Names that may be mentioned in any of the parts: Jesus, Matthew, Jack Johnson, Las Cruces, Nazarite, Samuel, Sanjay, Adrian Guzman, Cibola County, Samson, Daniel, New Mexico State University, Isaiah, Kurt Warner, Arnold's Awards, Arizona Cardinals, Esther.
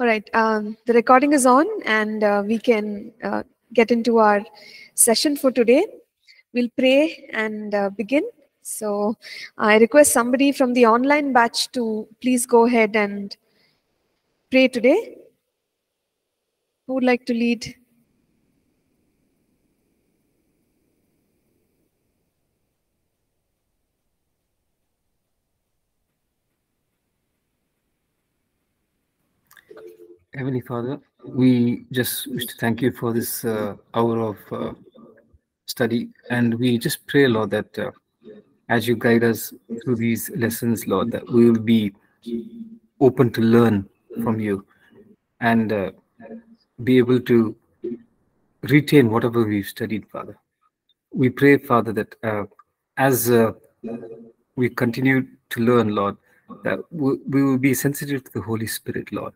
All right, the recording is on, and we can get into our session for today. We'll pray and begin. So I request somebody from the online batch to please go ahead and pray today. Who would like to lead? Heavenly Father, we just wish to thank you for this hour of study, and we just pray, Lord, that as you guide us through these lessons, Lord, that we will be open to learn from you and be able to retain whatever we've studied, Father. We pray, Father, that as we continue to learn, Lord, that we will be sensitive to the Holy Spirit, Lord,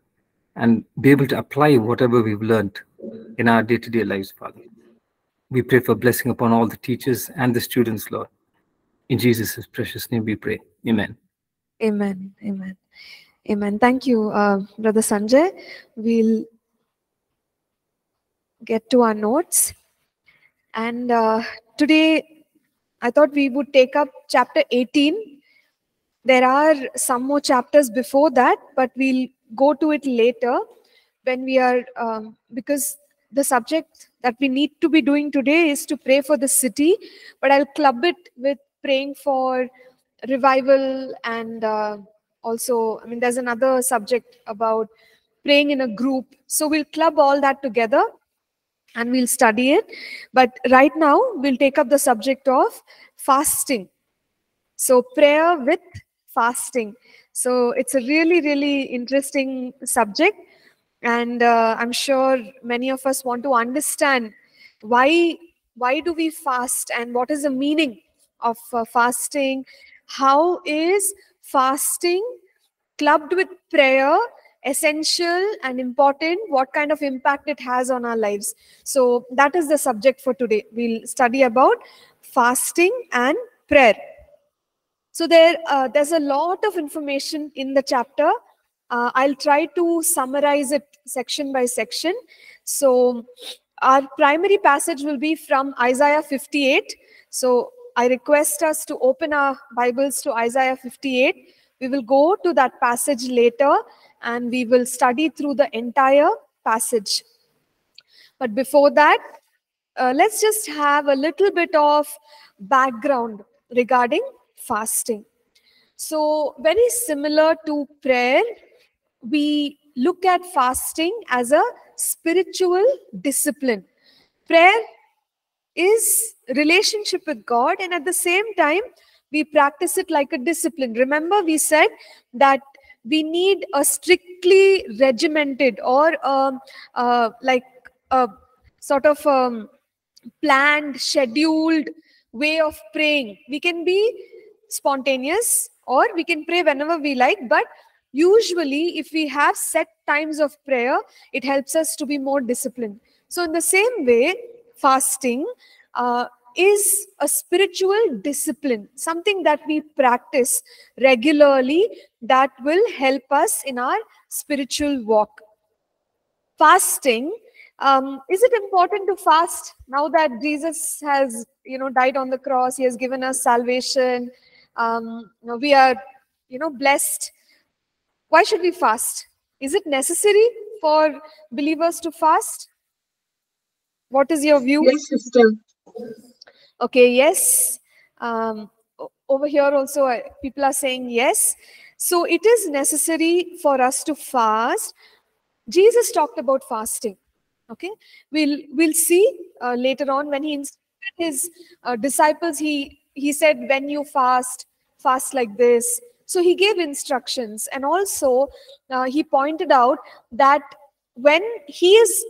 and be able to apply whatever we've learned in our day-to-day lives, Father. We pray for blessing upon all the teachers and the students, Lord. In Jesus' precious name we pray. Amen. Amen. Amen. Amen. Thank you, Brother Sanjay. We'll get to our notes. And today, I thought we would take up chapter 18. There are some more chapters before that, but we'll go to it later when we are, because the subject that we need to be doing today is to pray for the city, but I'll club it with praying for revival and also, I mean, there's another subject about praying in a group. So we'll club all that together and we'll study it. But right now, we'll take up the subject of fasting. So prayer with fasting. So it's a really, really interesting subject, and I'm sure many of us want to understand why do we fast and what is the meaning of fasting? How is fasting clubbed with prayer essential and important? What kind of impact it has on our lives? So that is the subject for today. We'll study about fasting and prayer. So there's a lot of information in the chapter. I'll try to summarize it section by section. So our primary passage will be from Isaiah 58. So I request us to open our Bibles to Isaiah 58. We will go to that passage later and we will study through the entire passage. But before that, let's just have a little bit of background regarding fasting. So very similar to prayer, we look at fasting as a spiritual discipline. Prayer is relationship with God, and at the same time, we practice it like a discipline. Remember, we said that we need a strictly regimented or like a sort of planned, scheduled way of praying. We can be spontaneous or we can pray whenever we like, but usually if we have set times of prayer, it helps us to be more disciplined. So in the same way, fasting is a spiritual discipline, something that we practice regularly that will help us in our spiritual walk. Fasting, is it important to fast now that Jesus has, you know, died on the cross? He has given us salvation. We are, you know, blessed. Why should we fast? Is it necessary for believers to fast? What is your view? Yes, sister. Okay, yes. Over here also, people are saying yes. So it is necessary for us to fast. Jesus talked about fasting. Okay, we'll see later on when he instructed his disciples. He said, when you fast, fast like this. So he gave instructions, and also he pointed out that when he is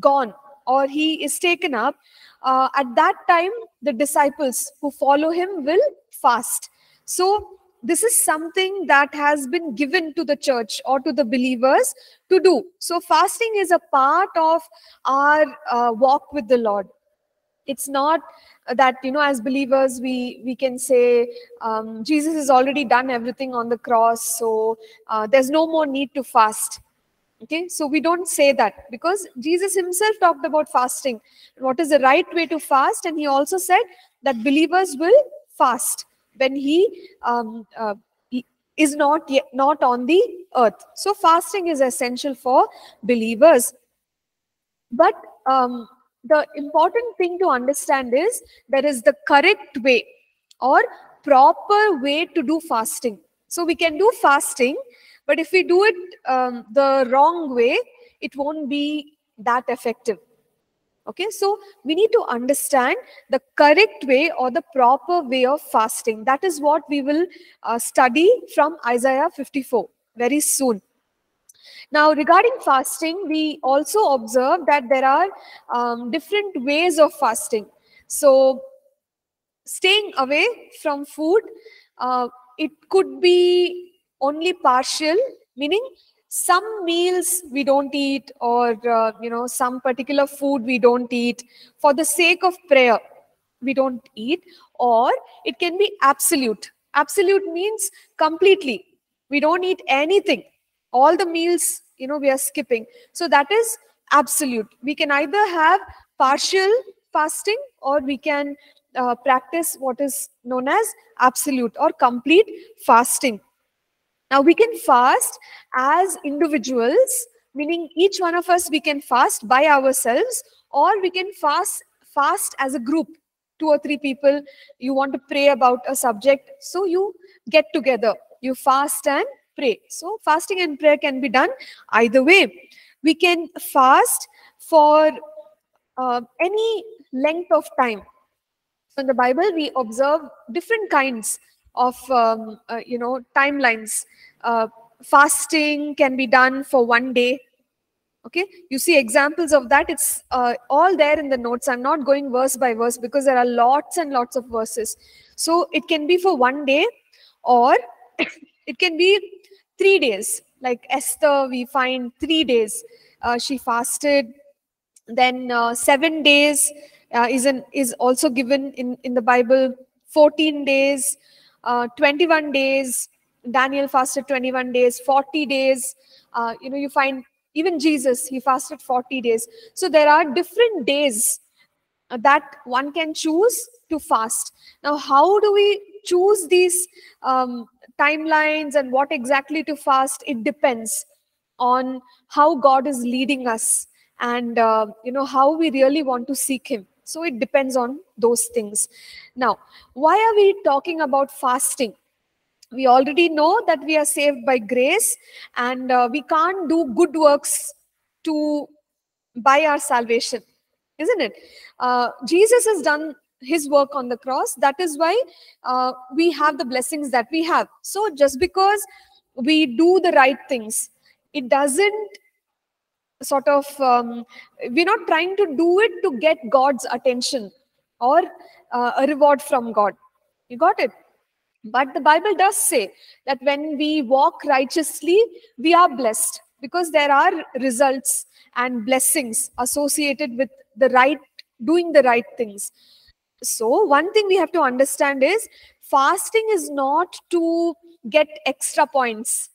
gone or he is taken up, at that time, the disciples who follow him will fast. So this is something that has been given to the church or to the believers to do. So fasting is a part of our walk with the Lord. It's not that, you know, as believers, we can say, Jesus has already done everything on the cross, so there's no more need to fast. Okay, so we don't say that because Jesus himself talked about fasting. What is the right way to fast? And he also said that believers will fast when he is not on the earth. So fasting is essential for believers. But the important thing to understand is there is the correct way or proper way to do fasting. So we can do fasting, but if we do it the wrong way, it won't be that effective. Okay, so we need to understand the correct way or the proper way of fasting. That is what we will study from Isaiah 54 very soon. Now, regarding fasting, we also observe that there are different ways of fasting. So, staying away from food, it could be only partial, meaning some meals we don't eat or, some particular food we don't eat. For the sake of prayer, we don't eat. Or it can be absolute. Absolute means completely. We don't eat anything. All the meals, we are skipping. So that is absolute. We can either have partial fasting or we can practice what is known as absolute or complete fasting. Now we can fast as individuals, meaning each one of us, we can fast by ourselves, or we can fast as a group, 2 or 3 people. You want to pray about a subject, so you get together, you fast and pray. So fasting and prayer can be done either way. We can fast for any length of time. So in the Bible, we observe different kinds of timelines. Fasting can be done for 1 day. Okay, you see examples of that. It's all there in the notes. I'm not going verse by verse because there are lots and lots of verses. So it can be for 1 day, or it can be 3 days. Like Esther, we find 3 days she fasted. Then 7 days is also given in the Bible. 14 days, 21 days. Daniel fasted 21 days, 40 days. You find even Jesus, he fasted 40 days. So there are different days that one can choose to fast. Now, how do we choose these timelines and what exactly to fast? It depends on how God is leading us and, how we really want to seek him. So it depends on those things. Now, why are we talking about fasting? We already know that we are saved by grace and we can't do good works to buy our salvation, isn't it? Jesus has done his work on the cross. That is why we have the blessings that we have. So just because we do the right things, it doesn't we're not trying to do it to get God's attention or a reward from God. You got it? But the Bible does say that when we walk righteously, we are blessed because there are results and blessings associated with doing the right things. So one thing we have to understand is fasting is not to get extra points,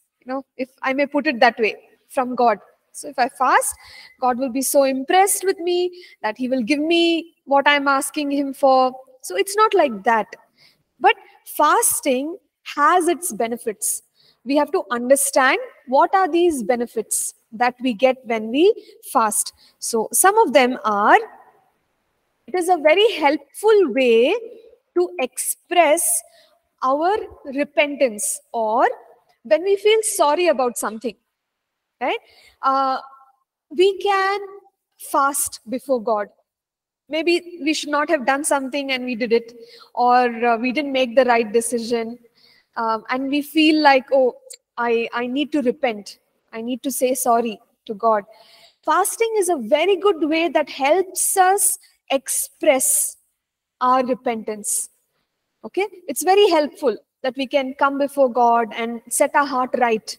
if I may put it that way, from God. So if I fast, God will be so impressed with me that he will give me what I'm asking him for. So it's not like that. But fasting has its benefits. We have to understand what are these benefits that we get when we fast. So some of them are, it is a very helpful way to express our repentance or when we feel sorry about something. Right? We can fast before God. Maybe we should not have done something and we did it, or we didn't make the right decision, and we feel like, oh, I need to repent. I need to say sorry to God. Fasting is a very good way that helps us express our repentance. Okay, it's very helpful that we can come before God and set our heart right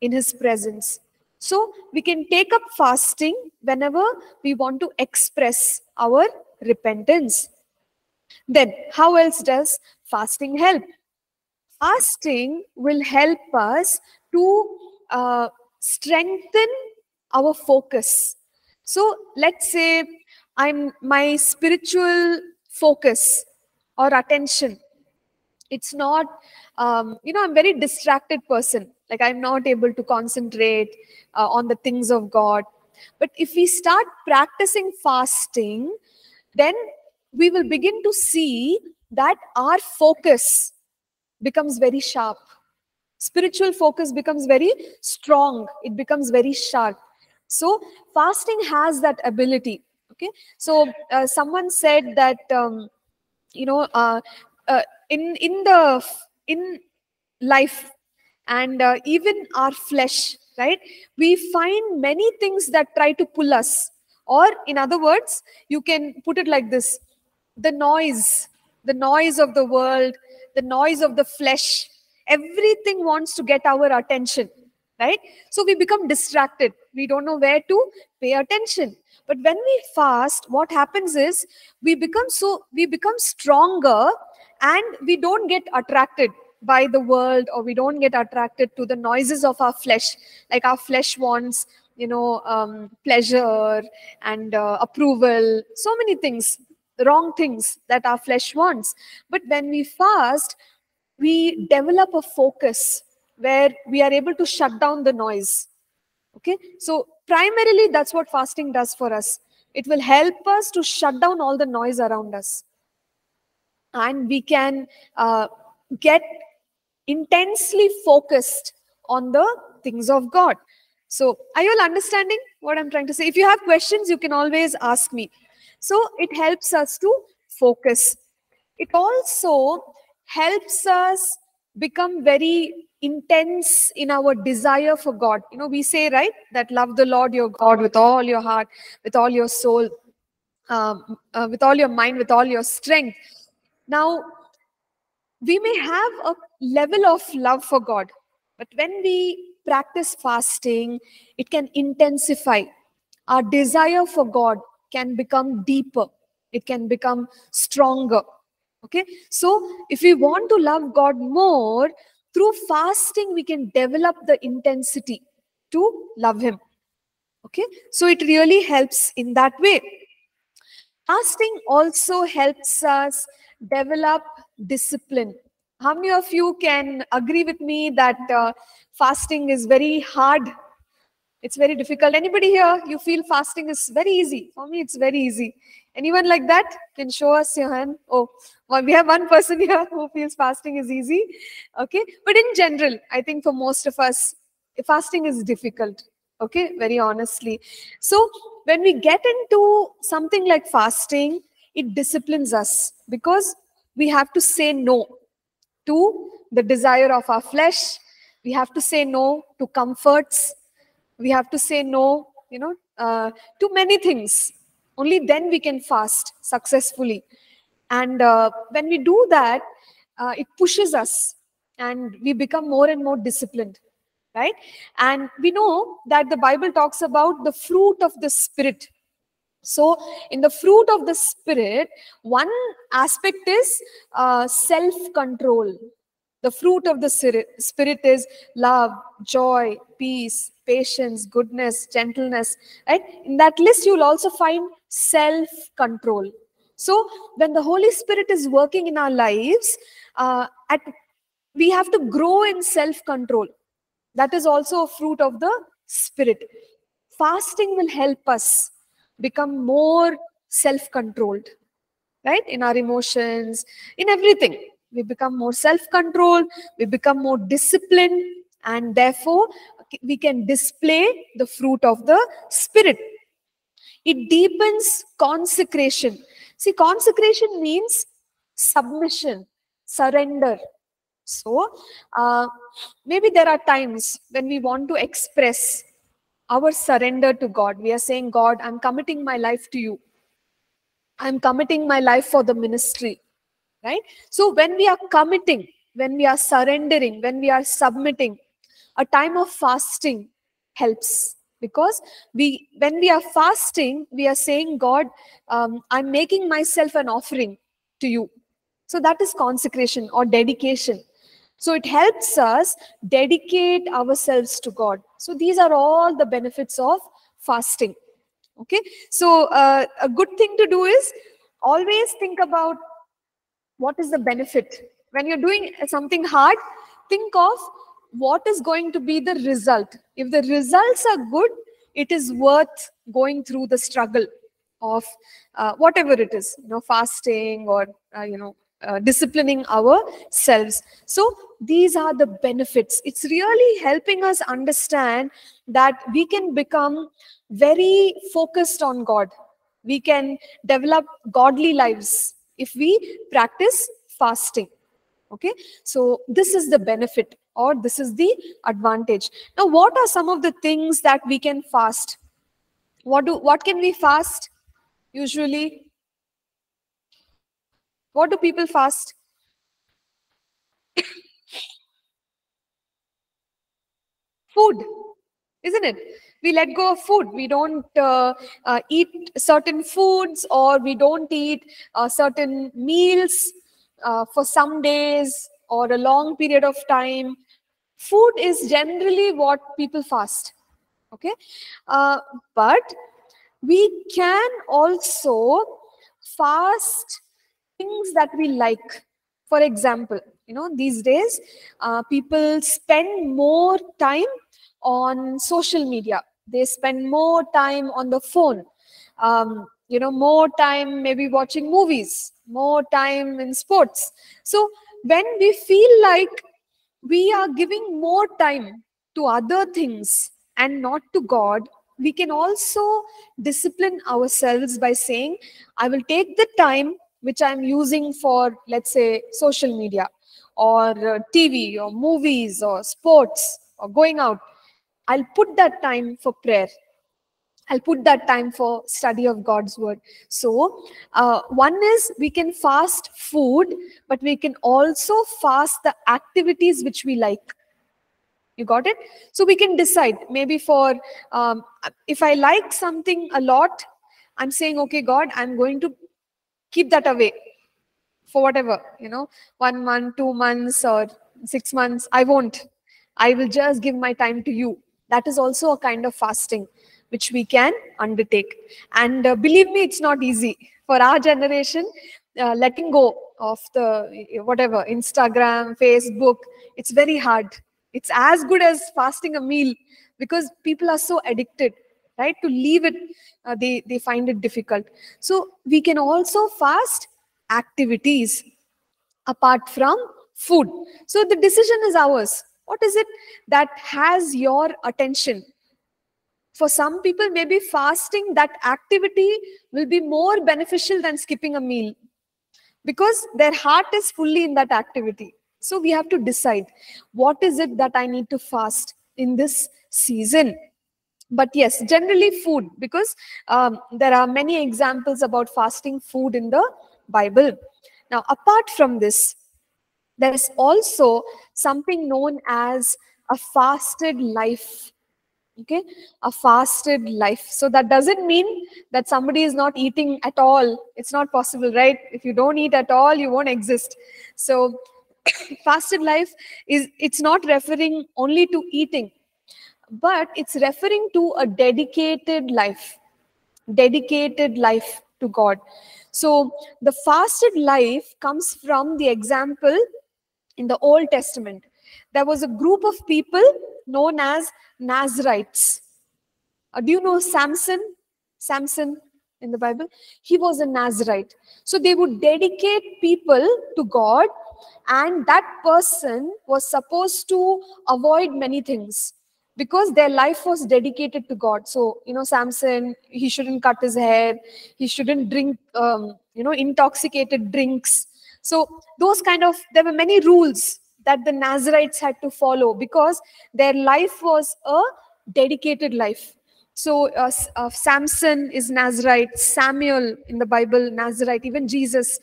in his presence. So we can take up fasting whenever we want to express our repentance. Then how else does fasting help? Fasting will help us to strengthen our focus. So let's say my spiritual focus or attention, it's not, I'm a very distracted person. Like I'm not able to concentrate on the things of God. But if we start practicing fasting, then we will begin to see that our focus becomes very sharp. Spiritual focus becomes very strong. It becomes very sharp. So fasting has that ability. Okay. So someone said that, in life and even our flesh, right? We find many things that try to pull us. Or in other words, you can put it like this. The noise of the world, the noise of the flesh, everything wants to get our attention, right? So we become distracted. We don't know where to pay attention. But when we fast, what happens is we become stronger and we don't get attracted by the world, or we don't get attracted to the noises of our flesh. Like our flesh wants, pleasure and approval, so many things, wrong things that our flesh wants. But when we fast, we develop a focus where we are able to shut down the noise. Okay, so primarily that's what fasting does for us. It will help us to shut down all the noise around us. And we can get intensely focused on the things of God. So are you all understanding what I'm trying to say? If you have questions, you can always ask me. So it helps us to focus. It also helps us become very intense in our desire for God. You know, we say, right, that love the Lord your God with all your heart, with all your soul, with all your mind, with all your strength. Now, we may have a level of love for God, but when we practice fasting, it can intensify. Our desire for God can become deeper. It can become stronger. Okay, so if we want to love God more, through fasting, we can develop the intensity to love Him. Okay, so it really helps in that way. Fasting also helps us develop discipline. How many of you can agree with me that fasting is very hard? It's very difficult. Anybody here, you feel fasting is very easy? For me, it's very easy. Anyone like that? Can show us your hand. Oh, well, we have one person here who feels fasting is easy. Okay. But in general, I think for most of us, fasting is difficult. Okay. Very honestly. So when we get into something like fasting, it disciplines us because we have to say no to the desire of our flesh. We have to say no to comforts. We have to say no, to many things. Only then we can fast successfully. And when we do that, it pushes us and we become more and more disciplined, right? And we know that the Bible talks about the fruit of the Spirit. So in the fruit of the Spirit, one aspect is self-control. The fruit of the Spirit is love, joy, peace, patience, goodness, gentleness, right? In that list, you'll also find self-control. So when the Holy Spirit is working in our lives, we have to grow in self-control. That is also a fruit of the Spirit. Fasting will help us become more self-controlled, right? In our emotions, in everything. We become more self-controlled, we become more disciplined, and therefore we can display the fruit of the Spirit. It deepens consecration. See, consecration means submission, surrender. So maybe there are times when we want to express our surrender to God. We are saying, God, I'm committing my life to you. I'm committing my life for the ministry. Right? So when we are committing, when we are surrendering, when we are submitting, a time of fasting helps, because when we are fasting, we are saying, God, I'm making myself an offering to you. So that is consecration or dedication. So it helps us dedicate ourselves to God. So these are all the benefits of fasting. Okay, so a good thing to do is always think about what is the benefit. When you're doing something hard, think of what is going to be the result. If the results are good, it is worth going through the struggle of whatever it is, fasting or, disciplining ourselves. So these are the benefits. It's really helping us understand that we can become very focused on God. We can develop godly lives if we practice fasting. Okay, so this is the benefit, or this is the advantage. Now, what are some of the things that we can fast? What can we fast usually? What do people fast? Food, isn't it? We let go of food. We don't eat certain foods, or we don't eat certain meals for some days or a long period of time. Food is generally what people fast. Okay, but we can also fast things that we like. For example, these days people spend more time on social media. They spend more time on the phone, more time maybe watching movies, more time in sports. So when we feel like we are giving more time to other things and not to God, we can also discipline ourselves by saying, I will take the time which I'm using for, let's say, social media or TV or movies or sports or going out. I'll put that time for prayer. I'll put that time for study of God's word. So one is we can fast food, but we can also fast the activities which we like. You got it? So we can decide maybe for, if I like something a lot, I'm saying, okay, God, I'm going to keep that away for whatever, 1 month, 2 months or 6 months. I won't. I will just give my time to you. That is also a kind of fasting which we can undertake. And believe me, it's not easy. For our generation, letting go of the whatever, Instagram, Facebook, it's very hard. It's as good as fasting a meal, because people are so addicted, right? To leave it, they find it difficult. So we can also fast activities apart from food. So the decision is ours. What is it that has your attention? For some people, maybe fasting that activity will be more beneficial than skipping a meal, because their heart is fully in that activity. So we have to decide, what is it that I need to fast in this season? But yes, generally food, because there are many examples about fasting food in the Bible. Now, apart from this, there is also something known as a fasted life. Okay, a fasted life. So that doesn't mean that somebody is not eating at all. It's not possible, right? If you don't eat at all, you won't exist. So fasted life it's not referring only to eating, but it's referring to a dedicated life to God. So the fasted life comes from the example in the Old Testament. There was a group of people known as Nazarites. Do you know Samson? Samson in the Bible, he was a Nazarite. So they would dedicate people to God, and that person was supposed to avoid many things because their life was dedicated to God. So, Samson, he shouldn't cut his hair, he shouldn't drink, intoxicated drinks. So those kind of, there were many rules that the Nazarites had to follow because their life was a dedicated life. So Samson is Nazarite, Samuel in the Bible, Nazarite, even Jesus,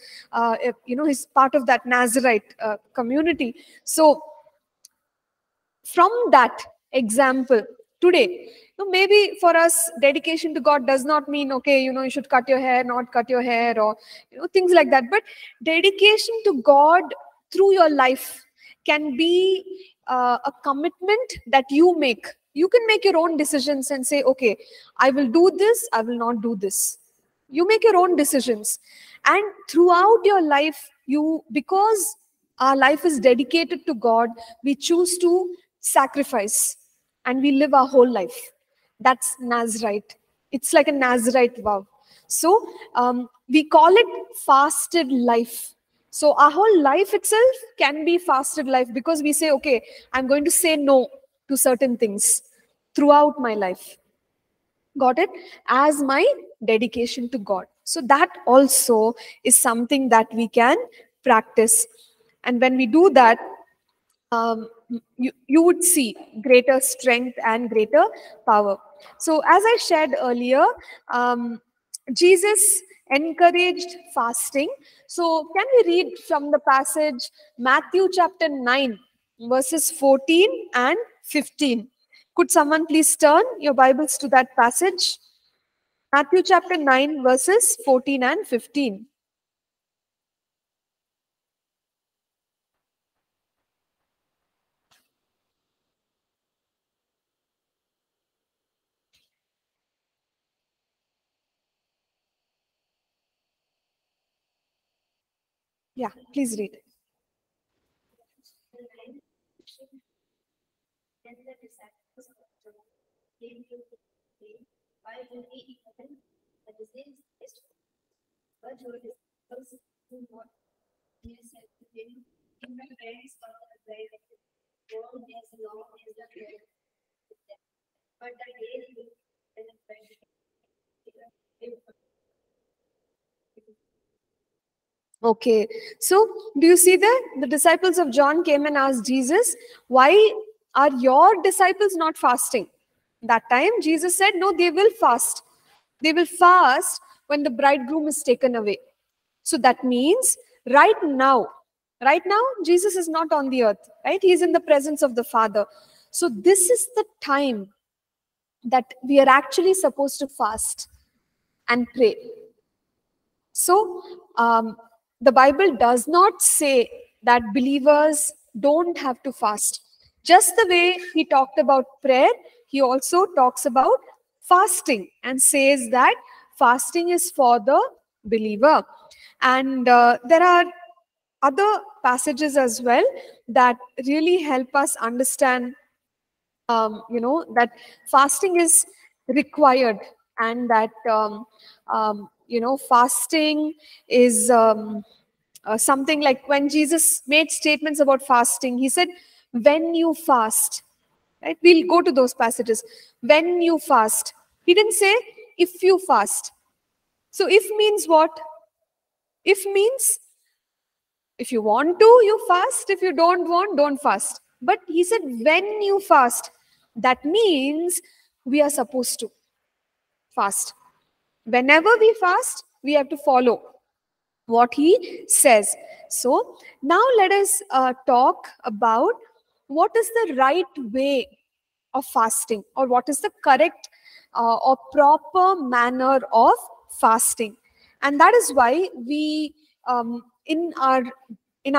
is part of that Nazarite community. So from that example today, maybe for us, dedication to God does not mean, okay, you should cut your hair, not cut your hair, or things like that. But dedication to God through your life can be a commitment that you make You can make your own decisions and say, okay, I will do this, I will not do this. You make your own decisions. And throughout your life, because our life is dedicated to God, we choose to sacrifice and we live our whole life. That's Nazarite. It's like a Nazarite vow. So we call it fasted life. So our whole life itself can be fasted life because we say, okay, I'm going to say no to certain things throughout my life. Got it? As my dedication to God. So that also is something that we can practice. And when we do that, you would see greater strength and greater power. So as I shared earlier, Jesus encouraged fasting. So can we read from the passage Matthew chapter 9, verses 14 and 15? Could someone please turn your Bibles to that passage? Matthew chapter 9, verses 14 and 15. Yeah, please read. Then the disciples of John came to him while he was eating the disease. But your disciples who were near said to him, "Give my friends for the bread of the world as long as the bread is there." But the day looked and the bread came. Okay, so do you see that? The disciples of John came and asked Jesus, why are your disciples not fasting? That time Jesus said, no, they will fast. They will fast when the bridegroom is taken away. So that means right now, Jesus is not on the earth, right? He is in the presence of the Father. So this is the time that we are actually supposed to fast and pray. So, the Bible does not say that believers don't have to fast. Just the way he talked about prayer, he also talks about fasting and says that fasting is for the believer. And there are other passages as well that really help us understand, that fasting is required and that, fasting is something like when Jesus made statements about fasting, he said, when you fast, right? We'll go to those passages. When you fast, he didn't say, if you fast. So if means what? If means, if you want to, you fast. If you don't want, don't fast. But he said, when you fast, that means we are supposed to fast. Whenever we fast, we have to follow what he says. So now let us talk about what is the right way of fasting or what is the correct or proper manner of fasting. And that is why we, in our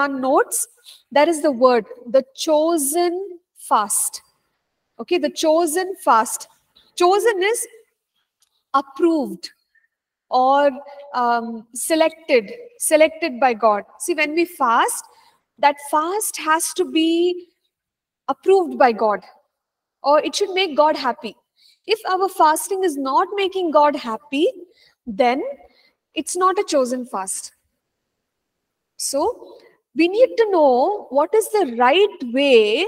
notes, there is the word, the chosen fast. Okay, the chosen fast. Chosen is approved or selected by God. See, when we fast, that fast has to be approved by God or it should make God happy. If our fasting is not making God happy, then it's not a chosen fast. So we need to know what is the right way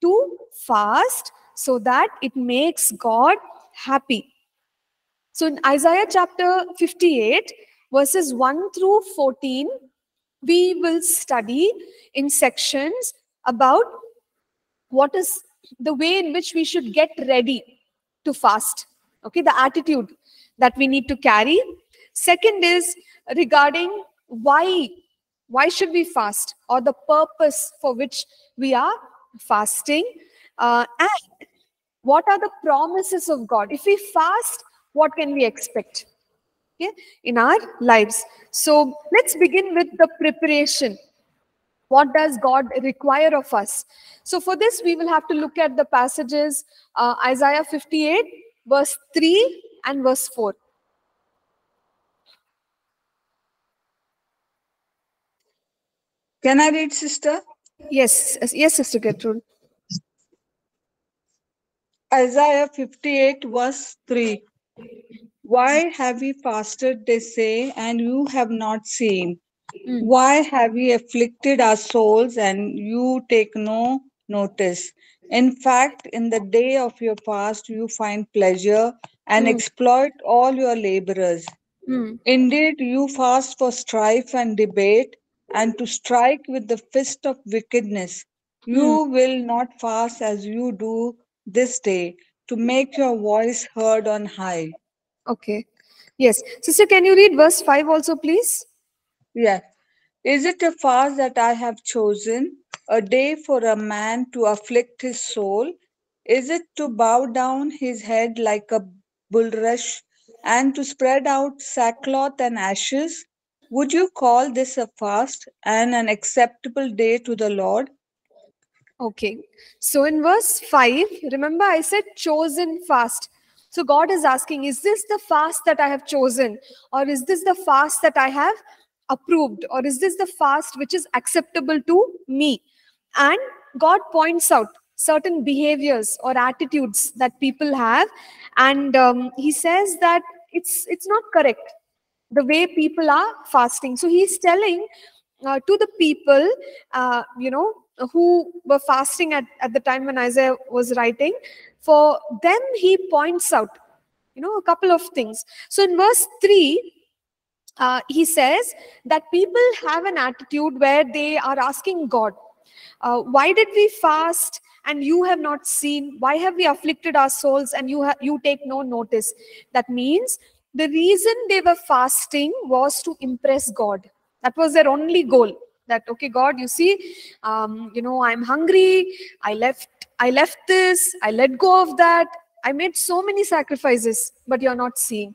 to fast so that it makes God happy. So in Isaiah chapter 58, verses 1 through 14, we will study in sections about what is the way in which we should get ready to fast. Okay, the attitude that we need to carry. Second is regarding why should we fast or the purpose for which we are fasting. And what are the promises of God? If we fast, what can we expect in our lives? So let's begin with the preparation. What does God require of us? So for this, we will have to look at the passages Isaiah 58, verse 3 and verse 4. Can I read, sister? Yes, yes, Sister Gertrude. Isaiah 58, verse 3. Why have ye fasted, they say, and you have not seen? Why have ye afflicted our souls, and you take no notice? In fact, in the day of your fast, you find pleasure and exploit all your laborers. Indeed, you fast for strife and debate, and to strike with the fist of wickedness. You will not fast as you do this day, to make your voice heard on high. Okay. Yes. Sister, can you read verse 5 also, please? Yeah. Is it a fast that I have chosen, a day for a man to afflict his soul? Is it to bow down his head like a bulrush, and to spread out sackcloth and ashes? Would you call this a fast and an acceptable day to the Lord? Okay. So in verse 5, remember I said chosen fast. So God is asking, is this the fast that I have chosen? Or is this the fast that I have approved? Or is this the fast which is acceptable to me? And God points out certain behaviors or attitudes that people have. And he says that it's not correct, the way people are fasting. So he's telling to the people, you know, who were fasting at the time when Isaiah was writing, for them he points out, you know, a couple of things. So in verse 3, he says that people have an attitude where they are asking God, why did we fast and you have not seen? Why have we afflicted our souls and you take no notice? That means the reason they were fasting was to impress God. That was their only goal. That, okay, God, you see, you know, I'm hungry. I left this. I let go of that. I made so many sacrifices, but you're not seeing.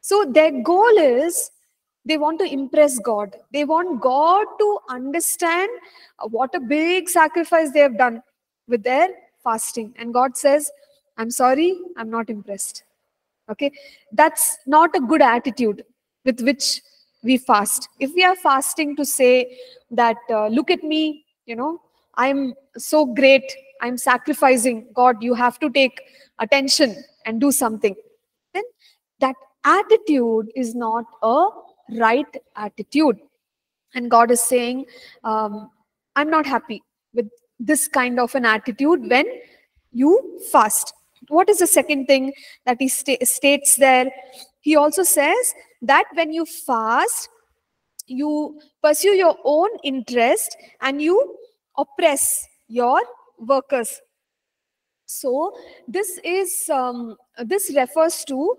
So their goal is they want to impress God. They want God to understand what a big sacrifice they have done with their fasting. And God says, I'm sorry, I'm not impressed. Okay, that's not a good attitude with which we fast. If we are fasting to say that, look at me, you know, I'm so great, I'm sacrificing, God, you have to take attention and do something, then that attitude is not a right attitude. And God is saying, I'm not happy with this kind of an attitude when you fast. What is the second thing that he states there? He also says that when you fast, you pursue your own interest and you oppress your workers. So this is this refers to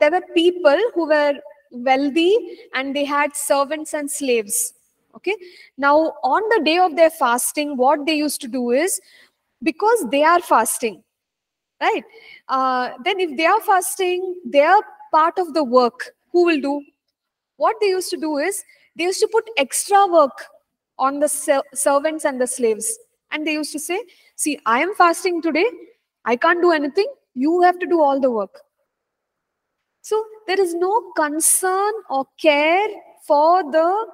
there were people who were wealthy and they had servants and slaves. Okay. Now on the day of their fasting, what they used to do is, because they are fasting, right? Then if they are fasting, they are part of the work. Who will do? What they used to do is, they used to put extra work on the servants and the slaves. And they used to say, see, I am fasting today. I can't do anything. You have to do all the work. So there is no concern or care for the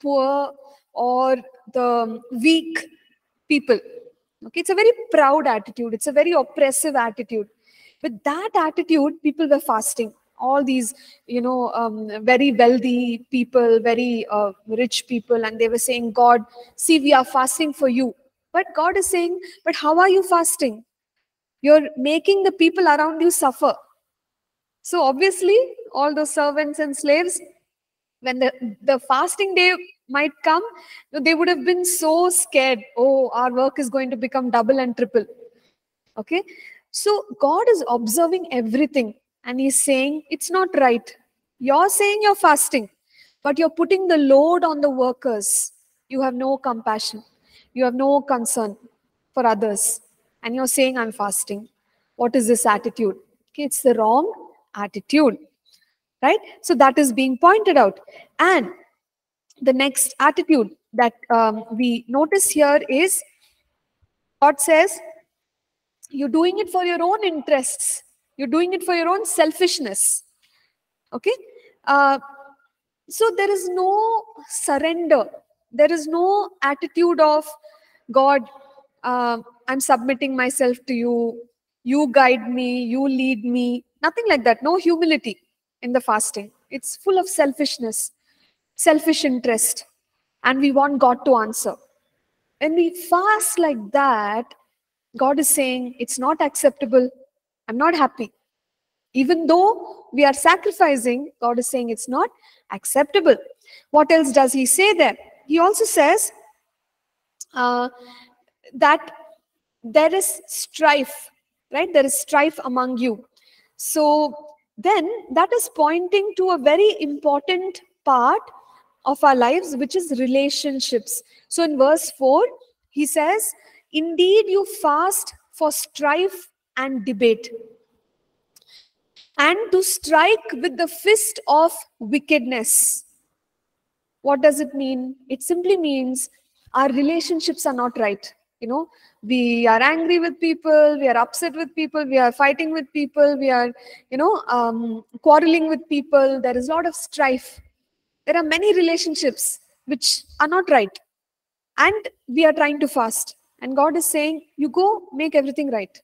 poor or the weak people. Okay, it's a very proud attitude. It's a very oppressive attitude. With that attitude, people were fasting. All these, you know, very wealthy people, very rich people, and they were saying, God, see, we are fasting for you. But God is saying, but how are you fasting? You're making the people around you suffer. So obviously, all those servants and slaves, when the fasting day might come, they would have been so scared. Oh, our work is going to become double and triple. Okay. So God is observing everything. And he's saying, it's not right. You're saying you're fasting, but you're putting the load on the workers. You have no compassion. You have no concern for others. And you're saying, I'm fasting. What is this attitude? Okay, it's the wrong attitude, right? So that is being pointed out. And the next attitude that we notice here is God says, you're doing it for your own interests. You're doing it for your own selfishness. Okay? So there is no surrender. There is no attitude of, God, I'm submitting myself to you. You guide me. You lead me. Nothing like that. No humility in the fasting. It's full of selfishness, selfish interest. And we want God to answer. When we fast like that, God is saying, it's not acceptable. I'm not happy. Even though we are sacrificing, God is saying it's not acceptable. What else does he say there? He also says that there is strife, right? There is strife among you. So then that is pointing to a very important part of our lives, which is relationships. So in verse 4, he says, indeed, you fast for strife and debate, and to strike with the fist of wickedness. What does it mean? It simply means our relationships are not right. You know, we are angry with people, we are upset with people, we are fighting with people, we are, quarreling with people. There is a lot of strife. There are many relationships which are not right. And we are trying to fast. And God is saying, you go make everything right.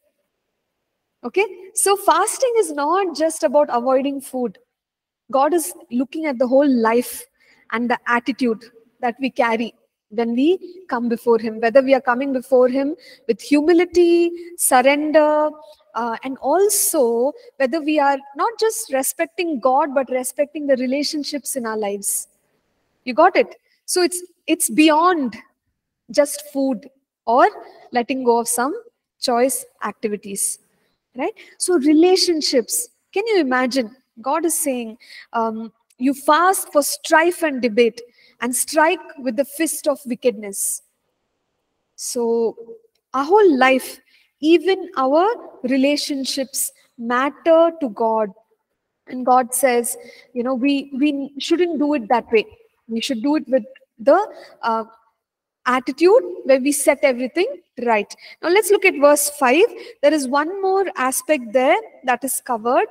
Okay? So fasting is not just about avoiding food. God is looking at the whole life and the attitude that we carry when we come before him. Whether we are coming before him with humility, surrender, and also whether we are not just respecting God, but respecting the relationships in our lives. You got it? So it's beyond just food or letting go of some choice activities, right? So relationships, can you imagine? God is saying, you fast for strife and debate and strike with the fist of wickedness. So our whole life, even our relationships matter to God. And God says, you know, we shouldn't do it that way. We should do it with the attitude where we set everything right. Now let's look at verse 5. There is one more aspect there that is covered.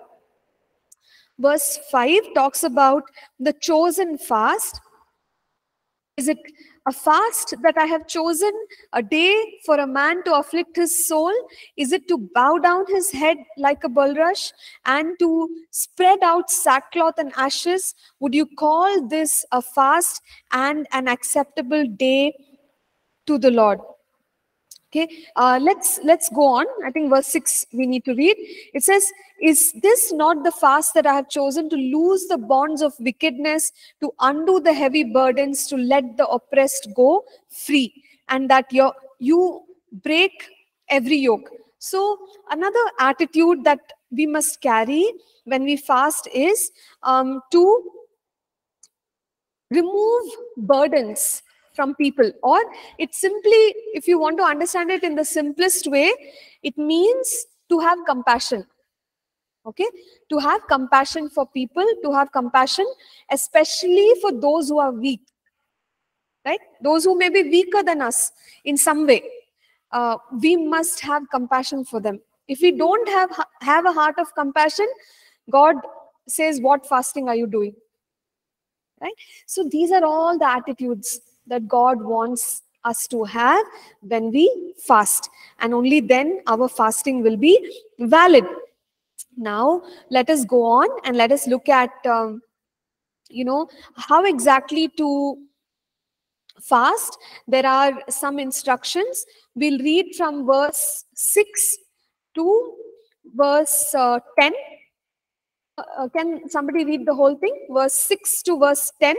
Verse 5 talks about the chosen fast. Is it a fast that I have chosen, a day for a man to afflict his soul? Is it to bow down his head like a bulrush and to spread out sackcloth and ashes? Would you call this a fast and an acceptable day to the Lord? Okay, let's go on. I think verse 6 we need to read. It says, is this not the fast that I have chosen, to loose the bonds of wickedness, to undo the heavy burdens, to let the oppressed go free, and that you break every yoke? So another attitude that we must carry when we fast is to remove burdens from people, or it simply, if you want to understand it in the simplest way, it means to have compassion. Okay? To have compassion for people, to have compassion, especially for those who are weak, right? Those who may be weaker than us in some way. We must have compassion for them. If we don't have a heart of compassion, God says, what fasting are you doing? Right? So these are all the attitudes that God wants us to have when we fast. And only then our fasting will be valid. Now, let us go on and let us look at, how exactly to fast. There are some instructions. We'll read from verse 6 to verse 10. Can somebody read the whole thing? Verse 6 to verse 10.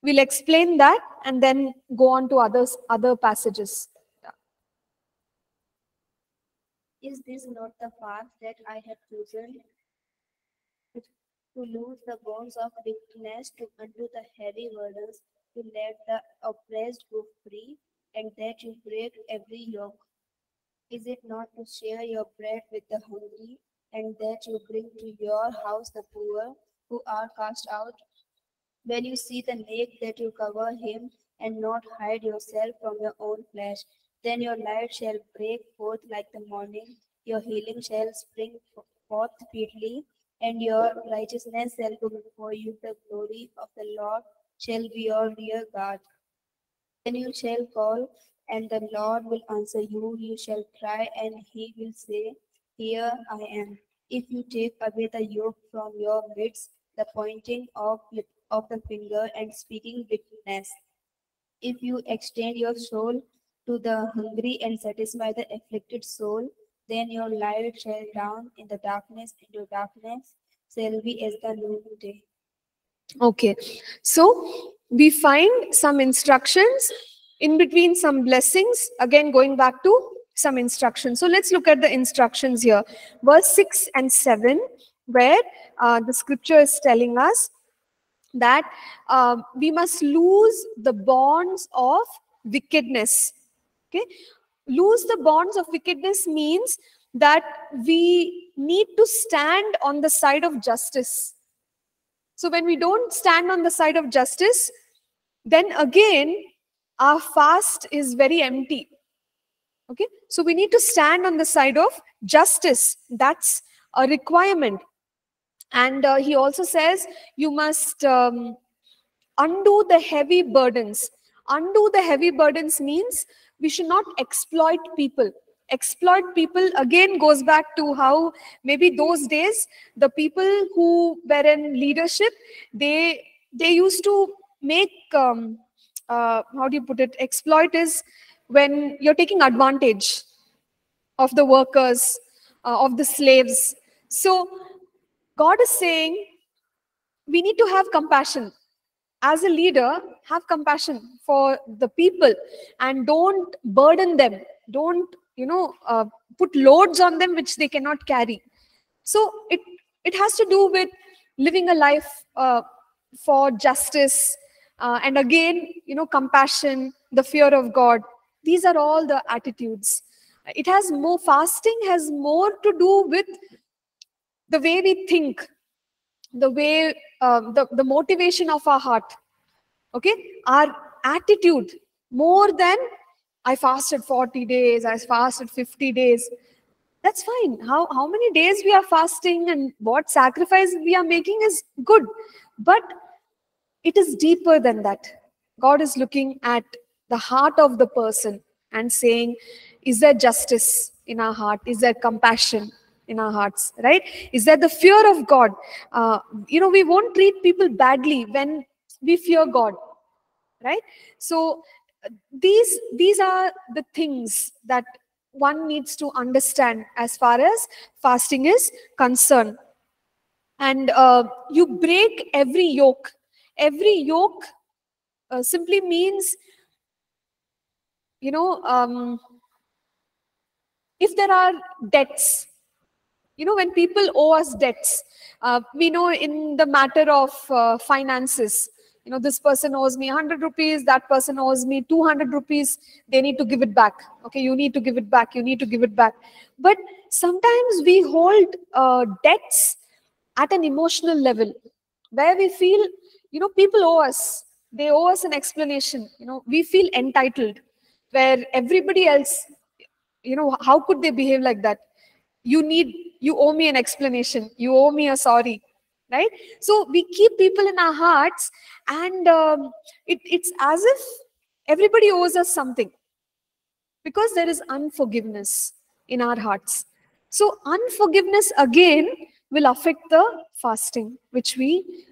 We'll explain that and then go on to other passages. Yeah. Is this not the fast that I have chosen, to loose the bonds of wickedness, to undo the heavy burdens, to let the oppressed go free, and that you break every yoke? Is it not to share your bread with the hungry, and that you bring to your house the poor who are cast out? When you see the naked, that you cover him, and not hide yourself from your own flesh. Then your light shall break forth like the morning, your healing shall spring forth speedily, and your righteousness shall go before you. The glory of the Lord shall be your rear guard. Then you shall call, and the Lord will answer you. You shall cry, and he will say, "Here I am." If you take away the yoke from your midst, the pointing of the finger and speaking wickedness, if you extend your soul to the hungry and satisfy the afflicted soul, then your light shall dawn in the darkness, and your darkness shall be as the noonday. Okay, so we find some instructions, in between some blessings, again going back to some instructions. So let's look at the instructions here. Verse 6 and 7, where the scripture is telling us that we must lose the bonds of wickedness. Okay, lose the bonds of wickedness means that we need to stand on the side of justice. So when we don't stand on the side of justice, then again our fast is very empty. Okay, so we need to stand on the side of justice. That's a requirement. And he also says you must undo the heavy burdens. Undo the heavy burdens means we should not exploit people. Exploit people again goes back to how maybe those days the people who were in leadership, they used to make, how do you put it, exploit is when you're taking advantage of the workers, of the slaves. So God is saying we need to have compassion. As a leader, have compassion for the people and don't burden them. Don't, put loads on them which they cannot carry. So it has to do with living a life for justice and again, compassion, the fear of God. These are all the attitudes. It has more, fasting has more to do with the way we think, the way, the motivation of our heart, okay? Our attitude, more than I fasted 40 days, I fasted 50 days. That's fine. How many days we are fasting and what sacrifice we are making is good. But it is deeper than that. God is looking at the heart of the person and saying, is there justice in our heart? Is there compassion in our hearts, right? Is that the fear of God? We won't treat people badly when we fear God, right? So these are the things that one needs to understand as far as fasting is concerned. And you break every yoke. Every yoke simply means, if there are debts, when people owe us debts, we know in the matter of finances, this person owes me 100 rupees, that person owes me 200 rupees, they need to give it back. Okay, you need to give it back, you need to give it back. But sometimes we hold debts at an emotional level where we feel, people owe us, they owe us an explanation, we feel entitled, where everybody else, how could they behave like that? You owe me an explanation. You owe me a sorry, right? So we keep people in our hearts, and it's as if everybody owes us something because there is unforgiveness in our hearts. So unforgiveness again will affect the fasting which we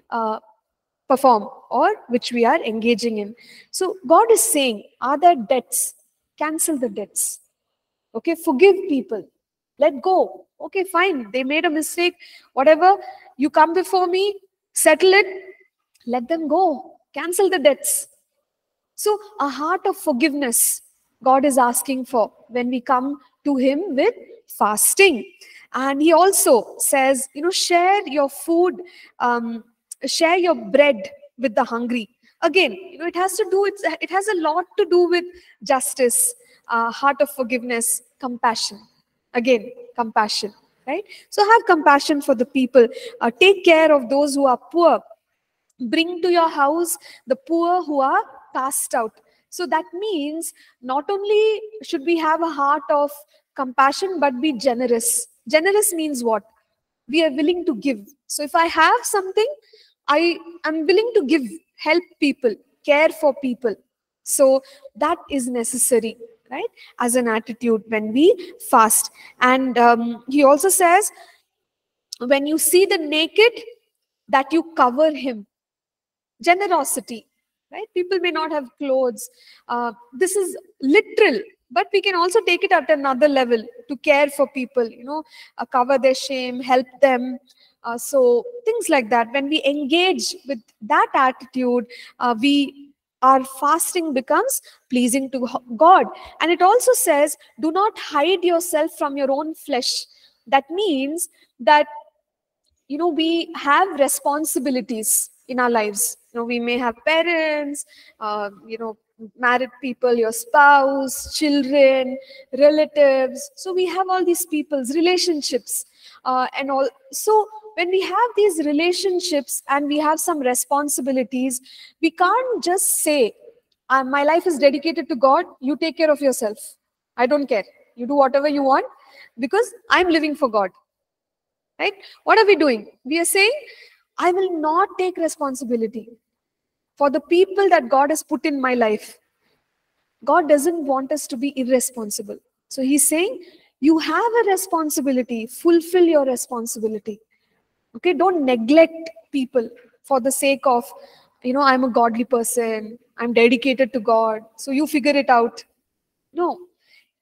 perform or which we are engaging in. So God is saying, are there debts? Cancel the debts. Okay, forgive people. Let go. Okay, fine. They made a mistake. Whatever. You come before me, settle it. Let them go. Cancel the debts. So a heart of forgiveness God is asking for when we come to him with fasting. And he also says, share your food, share your bread with the hungry. Again, it has to do, it has a lot to do with justice, heart of forgiveness, compassion. Again, compassion, right? So have compassion for the people. Take care of those who are poor. Bring to your house the poor who are cast out. So that means not only should we have a heart of compassion, but be generous. Generous means what? We are willing to give. So if I have something, I am willing to give, help people, care for people. So that is necessary, right? As an attitude when we fast. And he also says, when you see the naked, that you cover him. Generosity, right? People may not have clothes. This is literal, but we can also take it at another level to care for people, you know, cover their shame, help them. So things like that. When we engage with that attitude, our fasting becomes pleasing to God. And it also says, do not hide yourself from your own flesh. That means that, you know, we have responsibilities in our lives. You know, we may have parents, you know, married people, your spouse, children, relatives. So we have all these people's relationships and all. So when we have these relationships and we have some responsibilities, we can't just say, my life is dedicated to God, you take care of yourself. I don't care. You do whatever you want because I'm living for God. Right? What are we doing? We are saying, I will not take responsibility for the people that God has put in my life. God doesn't want us to be irresponsible. So he's saying, you have a responsibility, fulfill your responsibility. Okay, don't neglect people for the sake of, you know, I'm a godly person, I'm dedicated to God, so you figure it out. No.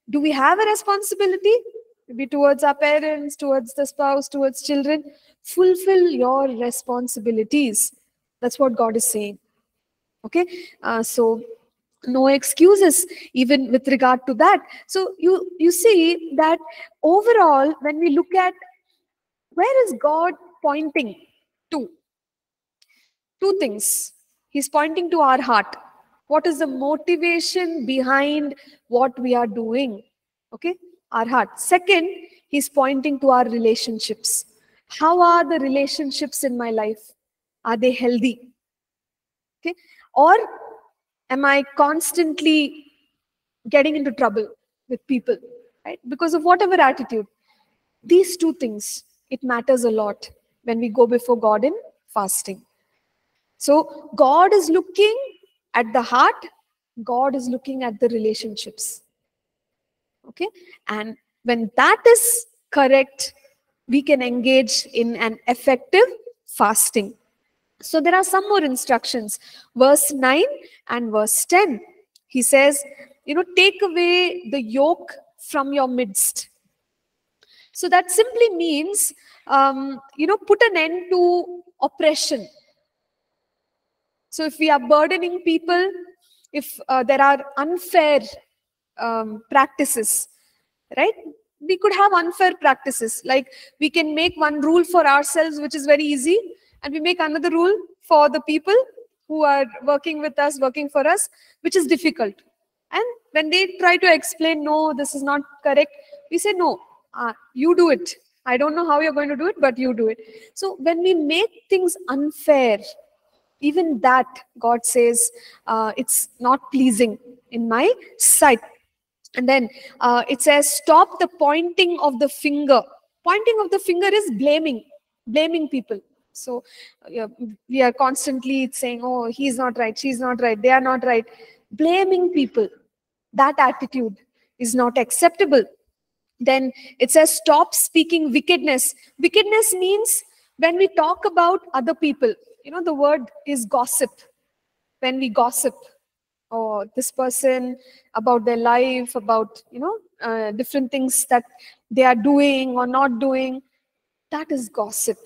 Do we have a responsibility? Maybe towards our parents, towards the spouse, towards children. Fulfill your responsibilities. That's what God is saying. Okay, so no excuses even with regard to that. So you see that overall, when we look at where is God pointing to? Two things. He's pointing to our heart. What is the motivation behind what we are doing? Okay, our heart. Second, he's pointing to our relationships. How are the relationships in my life? Are they healthy? Okay. Or am I constantly getting into trouble with people, right? Because of whatever attitude. These two things, it matters a lot when we go before God in fasting. So God is looking at the heart. God is looking at the relationships. Okay? And when that is correct, we can engage in an effective fasting. So there are some more instructions. Verse 9 and verse 10. He says, you know, take away the yoke from your midst. So that simply means, you know, put an end to oppression. So if we are burdening people, if there are unfair practices, right? We could have unfair practices. Like we can make one rule for ourselves, which is very easy. And we make another rule for the people who are working with us, working for us, which is difficult. And when they try to explain, no, this is not correct, we say, no, you do it. I don't know how you're going to do it, but you do it. So when we make things unfair, even that, God says, it's not pleasing in my sight. And then it says, stop the pointing of the finger. Pointing of the finger is blaming people. So we are constantly saying, oh, he's not right, she's not right, they are not right. Blaming people, that attitude is not acceptable. Then it says, stop speaking wickedness. Wickedness means when we talk about other people. You know, the word is gossip. When we gossip, oh, this person, about their life, about, you know, different things that they are doing or not doing, that is gossip.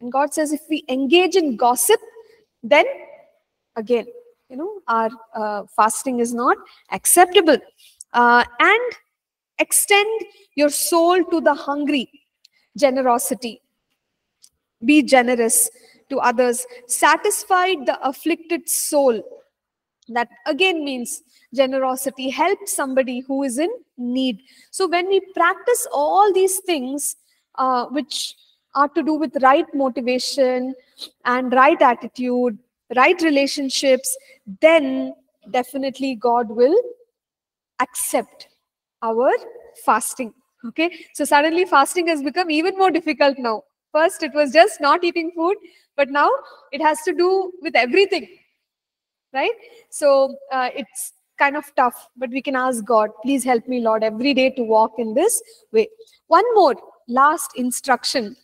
And God says, if we engage in gossip, then again, you know, our fasting is not acceptable. And extend your soul to the hungry. Generosity. Be generous to others. Satisfy the afflicted soul. That again means generosity. Help somebody who is in need. So when we practice all these things, which are to do with right motivation and right attitude, right relationships, then definitely God will accept our fasting. Okay, so suddenly fasting has become even more difficult now. First it was just not eating food, but now it has to do with everything, right? So it's kind of tough, but we can ask God, please help me, Lord, every day to walk in this way. One more last instruction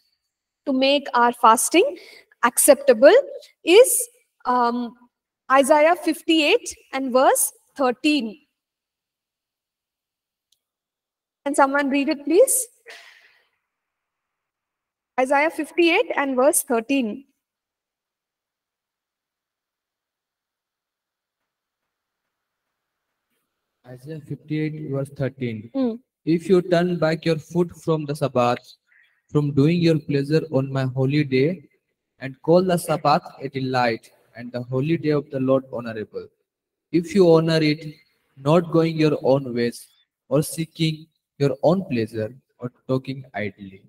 to make our fasting acceptable is Isaiah 58 and verse 13. Can someone read it, please? Isaiah 58 and verse 13. Isaiah 58 verse 13. If you turn back your foot from the Sabbath, from doing your pleasure on my holy day, and call the Sabbath a delight, and the holy day of the Lord honorable. If you honor it, not going your own ways, or seeking your own pleasure, or talking idly.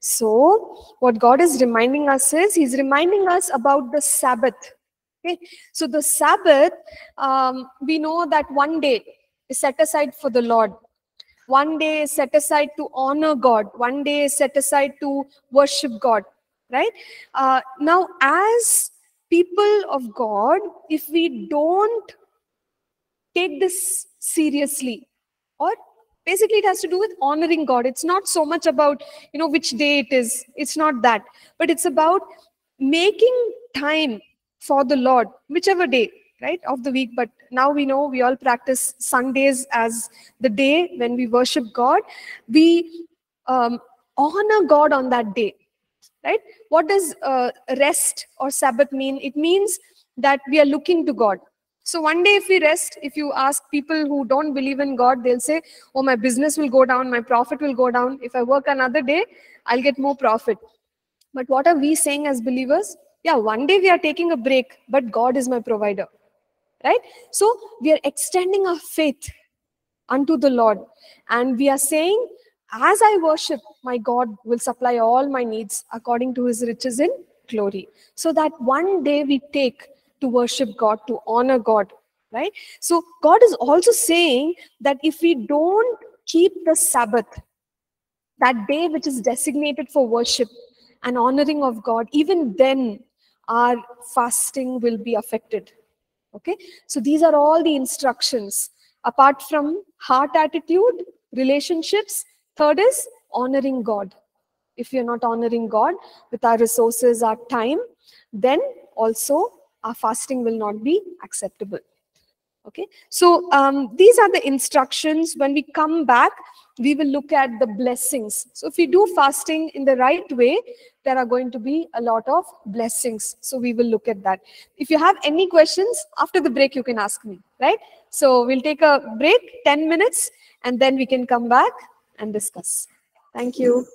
So, what God is reminding us is, He's reminding us about the Sabbath. Okay? So, the Sabbath, we know that one day is set aside for the Lord. One day is set aside to honor God. One day is set aside to worship God. Right? Now, as people of God, if we don't take this seriously, or basically it has to do with honoring God. It's not so much about, you know, which day it is. It's not that. But it's about making time for the Lord, whichever day, right, of the week. But now we know we all practice Sundays as the day when we worship God. We honor God on that day. Right? What does rest or Sabbath mean? It means that we are looking to God. So one day if we rest, if you ask people who don't believe in God, they'll say, oh, my business will go down, my profit will go down. If I work another day, I'll get more profit. But what are we saying as believers? Yeah, one day we are taking a break, but God is my provider. Right? So we are extending our faith unto the Lord. And we are saying, as I worship, my God will supply all my needs according to His riches in glory. So that one day we take to worship God, to honor God, right? So God is also saying that if we don't keep the Sabbath, that day which is designated for worship and honoring of God, even then our fasting will be affected, okay? So these are all the instructions. Apart from heart attitude, relationships, third is honoring God. If we are not honoring God with our resources, our time, then also our fasting will not be acceptable. Okay, so these are the instructions. When we come back, we will look at the blessings. So if we do fasting in the right way, there are going to be a lot of blessings. So we will look at that. If you have any questions, after the break you can ask me, right? So we'll take a break, 10 minutes, and then we can come back and discuss. Thank you.